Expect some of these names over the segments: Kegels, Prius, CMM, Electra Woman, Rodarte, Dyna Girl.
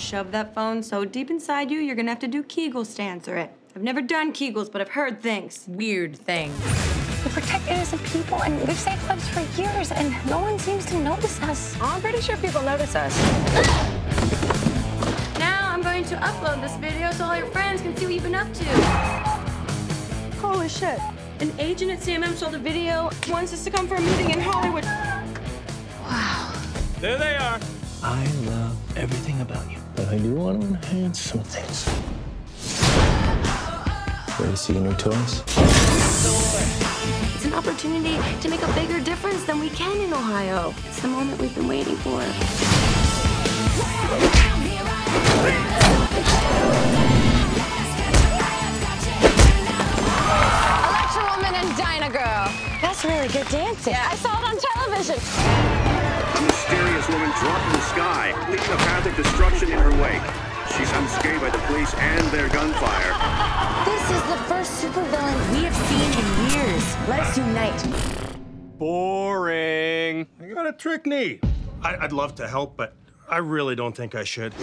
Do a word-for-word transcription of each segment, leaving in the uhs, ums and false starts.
shove that phone so deep inside you, you're gonna have to do Kegels to answer it. I've never done Kegels, but I've heard things. Weird things. We protect innocent people, and we've saved lives for years, and no one seems to notice us. Oh, I'm pretty sure people notice us. Now I'm going to upload this video so all your friends can see what you've been up to. Holy shit. An agent at C M M sold a video, wants us to come for a meeting in Hollywood. Wow. There they are. I love everything about you, but I do want to enhance some things. Ready to see your new toys? It's an opportunity to make a bigger difference than we can in Ohio. It's the moment we've been waiting for. Electra Woman and Dyna Girl. That's really good dancing. Yeah. I saw it on television. A mysterious woman dropped from the sky, leaving a path of destruction in her wake. She's unscathed by the police and their gunfire. This is the first supervillain we have seen in years. Let us unite. Boring. I gotta trick me. I I'd love to help, but I really don't think I should.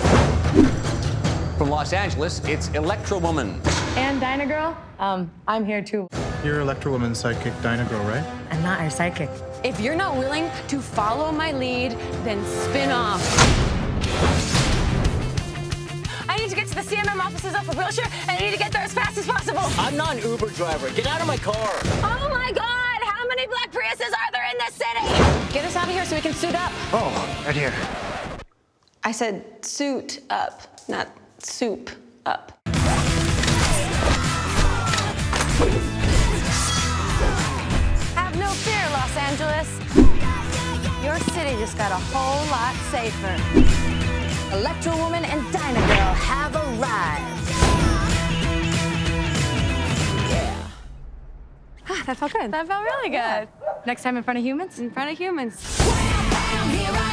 From Los Angeles, it's Electra Woman. And Dyna Girl, um, I'm here too. You're Electra Woman's sidekick, Dyna Girl, right? I'm not her sidekick. If you're not willing to follow my lead, then spin off. I need to get to the C M M offices off a wheelchair, and I need to get there as fast as possible. I'm not an Uber driver. Get out of my car. Oh, my God. How many black Priuses are there in this city? Get us out of here so we can suit up. Oh, right here. I said suit up, not soup up. Angeles, your city just got a whole lot safer. Electra Woman and Dyna Girl have arrived. Yeah. Ah, that felt good. That felt really good. Yeah. Next time in front of humans? In front of humans.